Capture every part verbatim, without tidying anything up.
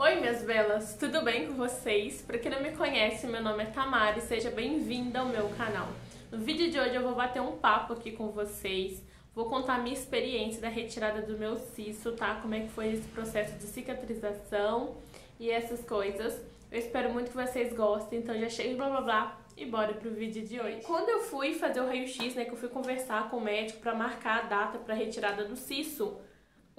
Oi, minhas belas, tudo bem com vocês? Pra quem não me conhece, meu nome é Tamara e seja bem-vinda ao meu canal. No vídeo de hoje eu vou bater um papo aqui com vocês, vou contar a minha experiência da retirada do meu cisto, tá? Como é que foi esse processo de cicatrização e essas coisas. Eu espero muito que vocês gostem, então já chega de blá blá blá e bora pro vídeo de hoje. Quando eu fui fazer o raio-x, né, que eu fui conversar com o médico pra marcar a data pra retirada do cisto,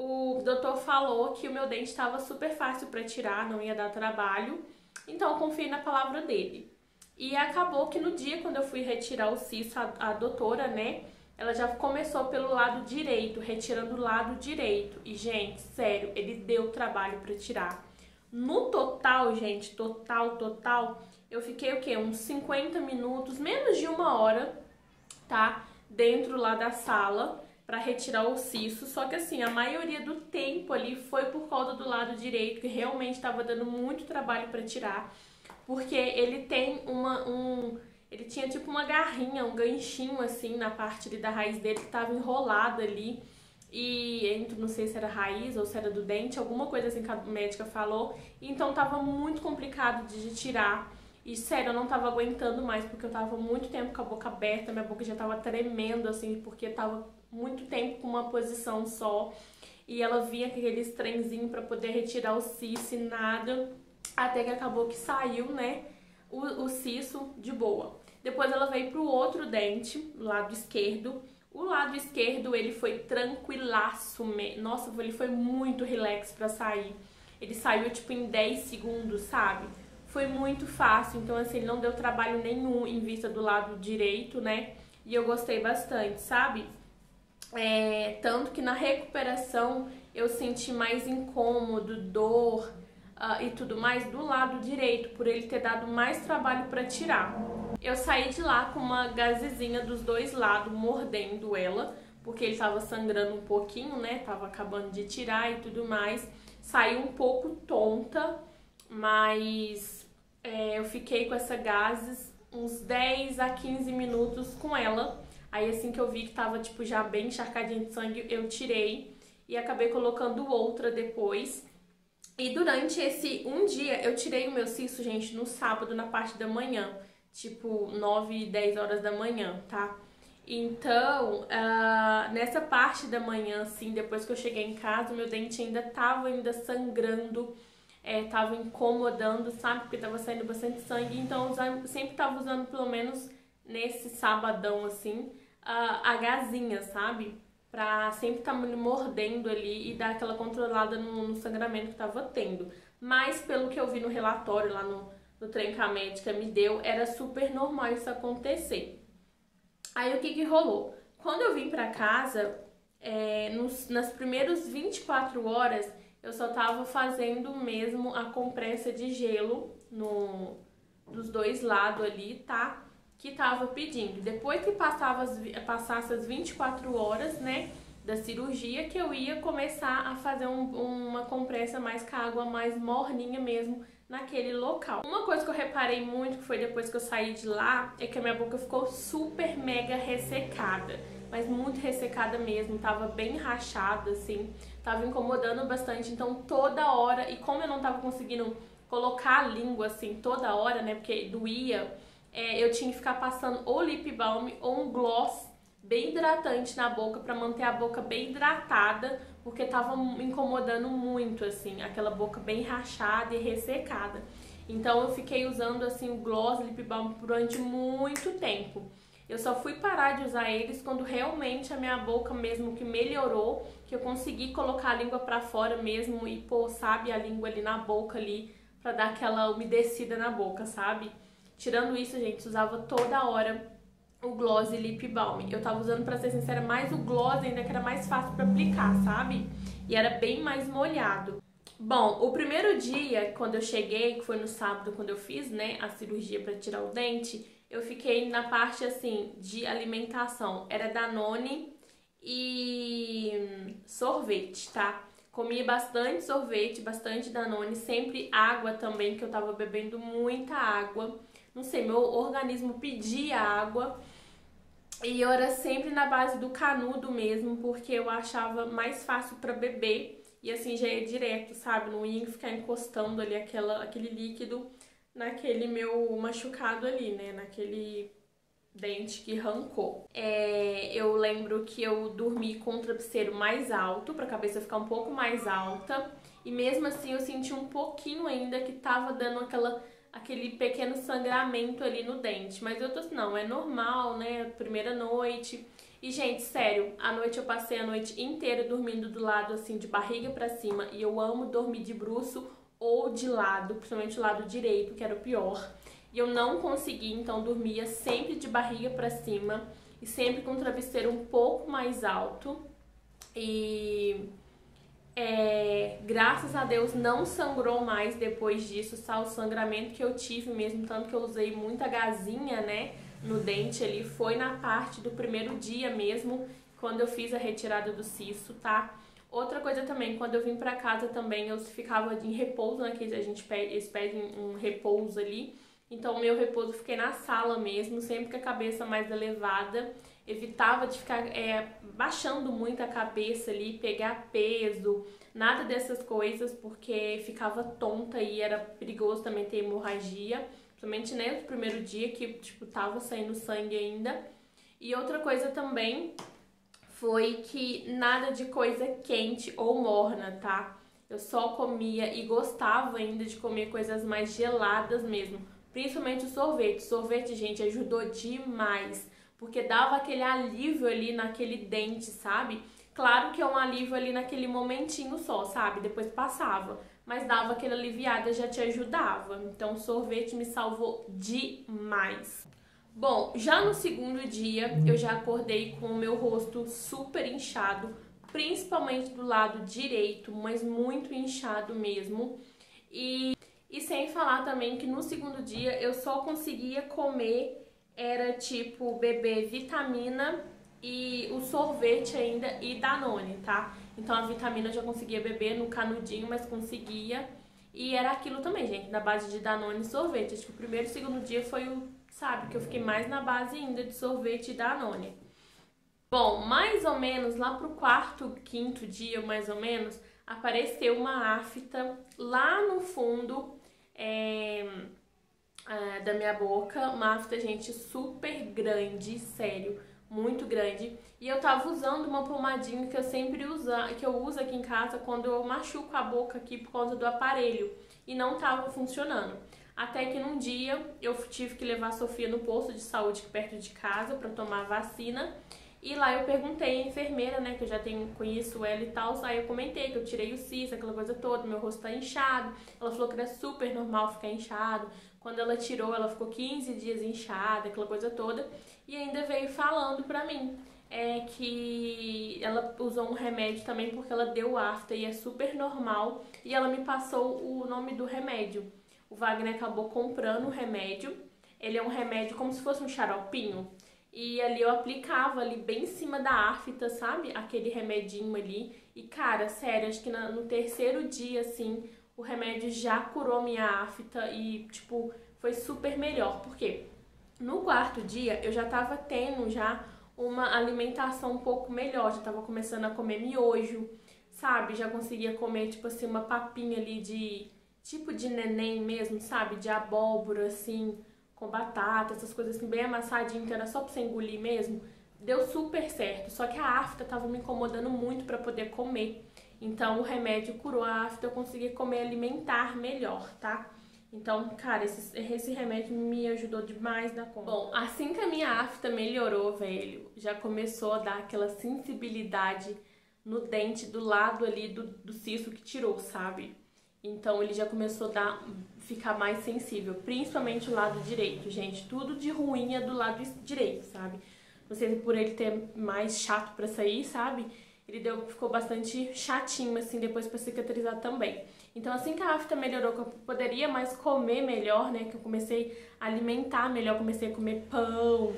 o doutor falou que o meu dente estava super fácil para tirar, não ia dar trabalho, então eu confiei na palavra dele. E acabou que no dia quando eu fui retirar o cisto, a, a doutora, né, ela já começou pelo lado direito, retirando o lado direito. E, gente, sério, ele deu trabalho para tirar. No total, gente, total, total, eu fiquei o quê? Uns cinquenta minutos, menos de uma hora, tá? Dentro lá da sala, pra retirar o cisto, só que assim, a maioria do tempo ali foi por causa do lado direito, que realmente tava dando muito trabalho pra tirar, porque ele tem uma, um... ele tinha tipo uma garrinha, um ganchinho assim, na parte ali da raiz dele, que tava enrolada ali, e entre, não sei se era raiz ou se era do dente, alguma coisa assim que a médica falou, então tava muito complicado de tirar, e sério, eu não tava aguentando mais, porque eu tava muito tempo com a boca aberta, minha boca já tava tremendo assim, porque tava muito tempo com uma posição só e ela vinha com aqueles trenzinhos pra poder retirar o cisto e nada, até que acabou que saiu, né, o, o cisto de boa. Depois ela veio pro outro dente, lado esquerdo. O lado esquerdo, ele foi tranquilaço, me... nossa, ele foi muito relax pra sair. Ele saiu tipo em dez segundos, sabe? Foi muito fácil, então assim, ele não deu trabalho nenhum em vista do lado direito, né, e eu gostei bastante, sabe? É, tanto que na recuperação eu senti mais incômodo, dor uh, e tudo mais do lado direito, por ele ter dado mais trabalho pra tirar. Eu saí de lá com uma gazezinha dos dois lados, mordendo ela, porque ele tava sangrando um pouquinho, né? Tava acabando de tirar e tudo mais. Saí um pouco tonta, mas é, eu fiquei com essa gases uns dez a quinze minutos com ela. Aí assim que eu vi que tava tipo já bem encharcadinha de sangue, eu tirei e acabei colocando outra depois. E durante esse um dia, eu tirei o meu cisto, gente, no sábado, na parte da manhã, tipo nove, dez horas da manhã, tá? Então, uh, nessa parte da manhã, assim, depois que eu cheguei em casa, meu dente ainda tava ainda sangrando, é, tava incomodando, sabe? Porque tava saindo bastante sangue, então eu sempre tava usando pelo menos nesse sabadão, assim, a, a gazinha, sabe? Pra sempre tá me mordendo ali e dar aquela controlada no, no sangramento que tava tendo. Mas, pelo que eu vi no relatório lá no, no trem que a médica me deu, era super normal isso acontecer. Aí, o que que rolou? Quando eu vim pra casa, é, nos, nas primeiras vinte e quatro horas, eu só tava fazendo mesmo a compressa de gelo no, dos dois lados ali, tá? Que tava pedindo. Depois que passava as, passasse as vinte e quatro horas, né, da cirurgia, que eu ia começar a fazer um, uma compressa mais com a água mais morninha mesmo naquele local. Uma coisa que eu reparei muito, que foi depois que eu saí de lá, é que a minha boca ficou super mega ressecada, mas muito ressecada mesmo, tava bem rachada, assim, tava incomodando bastante, então toda hora, e como eu não tava conseguindo colocar a língua, assim, toda hora, né, porque doía, É, eu tinha que ficar passando ou lip balm ou um gloss bem hidratante na boca pra manter a boca bem hidratada, porque tava incomodando muito, assim, aquela boca bem rachada e ressecada. Então eu fiquei usando, assim, o gloss, lip balm durante muito tempo. Eu só fui parar de usar eles quando realmente a minha boca mesmo que melhorou, que eu consegui colocar a língua pra fora mesmo e pôr, sabe, a língua ali na boca ali, pra dar aquela umedecida na boca, sabe? Tirando isso, gente, usava toda hora o gloss e lip balm. Eu tava usando, pra ser sincera, mais o gloss ainda, que era mais fácil pra aplicar, sabe? E era bem mais molhado. Bom, o primeiro dia, quando eu cheguei, que foi no sábado, quando eu fiz, né, a cirurgia pra tirar o dente, eu fiquei na parte, assim, de alimentação. Era Danone e sorvete, tá? Comi bastante sorvete, bastante Danone, sempre água também, que eu tava bebendo muita água. Não sei, meu organismo pedia água e eu era sempre na base do canudo mesmo, porque eu achava mais fácil pra beber e assim já ia direto, sabe? Não ia ficar encostando ali aquela, aquele líquido naquele meu machucado ali, né? Naquele dente que arrancou. É, eu lembro que eu dormi com o travesseiro mais alto, pra cabeça ficar um pouco mais alta. E mesmo assim eu senti um pouquinho ainda que tava dando aquela, aquele pequeno sangramento ali no dente. Mas eu tô assim, não, é normal, né? Primeira noite. E, gente, sério, à noite eu passei a noite inteira dormindo do lado, assim, de barriga pra cima. E eu amo dormir de bruço ou de lado, principalmente o lado direito, que era o pior. E eu não conseguia, então dormia sempre de barriga pra cima e sempre com o travesseiro um pouco mais alto. E é, graças a Deus não sangrou mais depois disso, só o sangramento que eu tive mesmo, tanto que eu usei muita gazinha, né, no dente ali, foi na parte do primeiro dia mesmo, quando eu fiz a retirada do cisto, tá? Outra coisa também, quando eu vim pra casa também, eu ficava em repouso, né, que a gente pede, eles pedem um repouso ali. Então o meu repouso eu fiquei na sala mesmo, sempre com a cabeça mais elevada, evitava de ficar é, baixando muito a cabeça ali, pegar peso, nada dessas coisas, porque ficava tonta e era perigoso também ter hemorragia, principalmente, né, no primeiro dia que, tipo, tava saindo sangue ainda. E outra coisa também foi que nada de coisa quente ou morna, tá? Eu só comia e gostava ainda de comer coisas mais geladas mesmo. Principalmente o sorvete. O sorvete, gente, ajudou demais. Porque dava aquele alívio ali naquele dente, sabe? Claro que é um alívio ali naquele momentinho só, sabe? Depois passava. Mas dava aquela aliviada, já te ajudava. Então o sorvete me salvou demais. Bom, já no segundo dia, eu já acordei com o meu rosto super inchado. Principalmente do lado direito, mas muito inchado mesmo. E... E sem falar também que no segundo dia eu só conseguia comer, era tipo beber vitamina e o sorvete ainda e Danone, tá? Então a vitamina eu já conseguia beber no canudinho, mas conseguia. E era aquilo também, gente, na base de Danone e sorvete. Acho que o primeiro e o segundo dia foi o, sabe, que eu fiquei mais na base ainda de sorvete e Danone. Bom, mais ou menos lá pro quarto, quinto dia, mais ou menos, apareceu uma afta lá no fundo... É, é, da minha boca, uma afta, gente, super grande, sério, muito grande. E eu tava usando uma pomadinha que eu sempre uso, que eu uso aqui em casa quando eu machuco a boca aqui por conta do aparelho, e não tava funcionando. Até que num dia eu tive que levar a Sofia no posto de saúde aqui perto de casa pra tomar a vacina. E lá eu perguntei à enfermeira, né, que eu já tenho, conheço ela e tal, aí eu comentei que eu tirei o cisto, aquela coisa toda, meu rosto tá inchado. Ela falou que era super normal ficar inchado. Quando ela tirou, ela ficou quinze dias inchada, aquela coisa toda. E ainda veio falando pra mim é, que ela usou um remédio também porque ela deu afta e é super normal. E ela me passou o nome do remédio. O Wagner acabou comprando o remédio. Ele é um remédio como se fosse um xaropinho. E ali eu aplicava ali bem em cima da afta, sabe? Aquele remedinho ali. E, cara, sério, acho que no terceiro dia, assim, o remédio já curou minha afta e, tipo, foi super melhor. Por quê? No quarto dia eu já tava tendo já uma alimentação um pouco melhor. Já tava começando a comer miojo, sabe? Já conseguia comer, tipo assim, uma papinha ali de... Tipo de neném mesmo, sabe? De abóbora, assim... com batata, essas coisas assim, bem amassadinho, que era só pra você engolir mesmo, deu super certo. Só que a afta tava me incomodando muito pra poder comer. Então o remédio curou a afta, eu consegui comer, alimentar melhor, tá? Então, cara, esse, esse remédio me ajudou demais na conta. Bom, assim que a minha afta melhorou, velho, já começou a dar aquela sensibilidade no dente do lado ali do, do cisto que tirou, sabe? Então ele já começou a dar, ficar mais sensível, principalmente o lado direito, gente. Tudo de ruim é do lado direito, sabe? Não sei se por ele ter mais chato pra sair, sabe? Ele deu, ficou bastante chatinho, assim, depois pra cicatrizar também. Então assim que a afta melhorou, que eu poderia mais comer melhor, né? Que eu comecei a alimentar melhor, comecei a comer pão,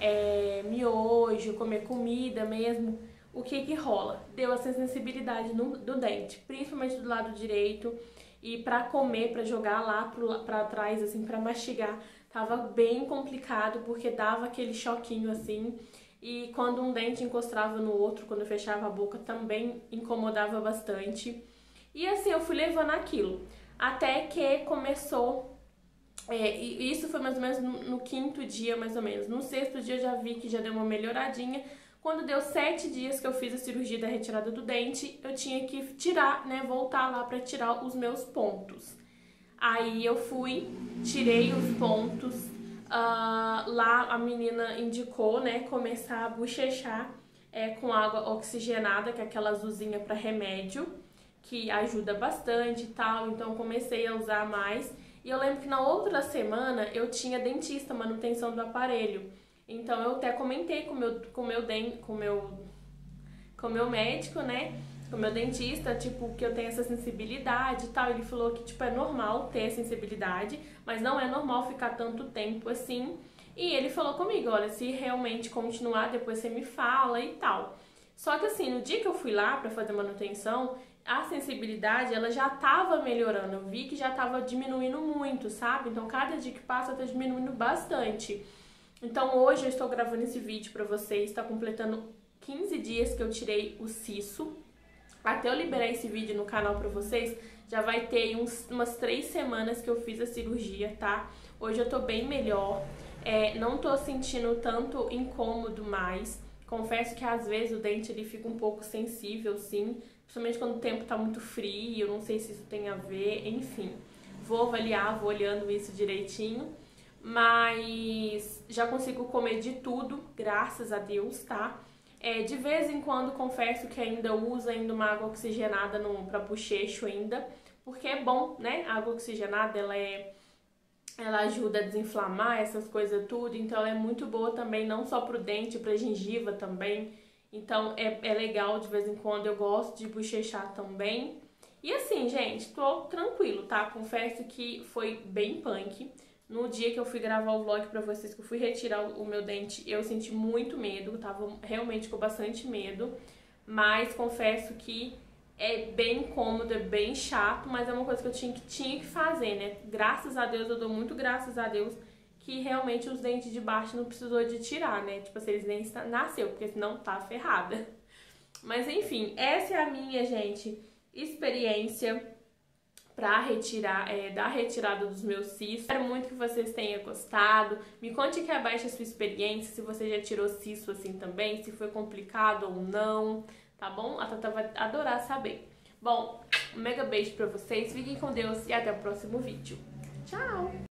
é, miojo, comer comida mesmo. O que que rola? Deu essa sensibilidade no, do dente, principalmente do lado direito. E pra comer, pra jogar lá pro, pra trás, assim, pra mastigar, tava bem complicado, porque dava aquele choquinho, assim. E quando um dente encostava no outro, quando eu fechava a boca, também incomodava bastante. E assim, eu fui levando aquilo. Até que começou... É, e isso foi mais ou menos no, no quinto dia, mais ou menos. No sexto dia eu já vi que já deu uma melhoradinha. Quando deu sete dias que eu fiz a cirurgia da retirada do dente, eu tinha que tirar, né, voltar lá pra tirar os meus pontos. Aí eu fui, tirei os pontos, uh, lá a menina indicou, né, começar a bochechar é, com água oxigenada, que é aquela azulzinha pra remédio, que ajuda bastante e tal, então comecei a usar mais. E eu lembro que na outra semana eu tinha dentista, manutenção do aparelho. Então eu até comentei com meu, com meu, den, com meu, com meu médico, né? Com meu dentista, tipo, que eu tenho essa sensibilidade e tal. Ele falou que, tipo, é normal ter sensibilidade, mas não é normal ficar tanto tempo assim. E ele falou comigo, olha, se realmente continuar, depois você me fala e tal. Só que assim, no dia que eu fui lá pra fazer manutenção, a sensibilidade, ela já tava melhorando, eu vi que já tava diminuindo muito, sabe? Então cada dia que passa tá diminuindo bastante. Então hoje eu estou gravando esse vídeo pra vocês, tá completando quinze dias que eu tirei o siso. Até eu liberar esse vídeo no canal pra vocês, já vai ter uns, umas três semanas que eu fiz a cirurgia, tá? Hoje eu tô bem melhor, é, não tô sentindo tanto incômodo mais. Confesso que às vezes o dente ele fica um pouco sensível, sim, principalmente quando o tempo tá muito frio, eu não sei se isso tem a ver, enfim. Vou avaliar, vou olhando isso direitinho, mas já consigo comer de tudo, graças a Deus, tá? É, de vez em quando confesso que ainda uso ainda uma água oxigenada no, pra bochecho ainda, porque é bom, né? A água oxigenada, ela é... Ela ajuda a desinflamar essas coisas tudo, então ela é muito boa também, não só pro dente, pra gengiva também. Então é, é legal, de vez em quando eu gosto de bochechar também. E assim, gente, tô tranquilo, tá? Confesso que foi bem punk. No dia que eu fui gravar o vlog pra vocês, que eu fui retirar o meu dente, eu senti muito medo, tava realmente com bastante medo. Mas confesso que... é bem incômodo, é bem chato, mas é uma coisa que eu tinha que, tinha que fazer, né? Graças a Deus, eu dou muito graças a Deus que realmente os dentes de baixo não precisou de tirar, né? Tipo, se eles nem nasceu, porque senão tá ferrada. Mas enfim, essa é a minha, gente, experiência pra retirar, é, da retirada dos meus sisos. Espero muito que vocês tenham gostado. Me conte aqui abaixo a sua experiência, se você já tirou siso assim também, se foi complicado ou não. Tá bom? A Tata vai adorar saber. Bom, um mega beijo pra vocês, fiquem com Deus e até o próximo vídeo. Tchau!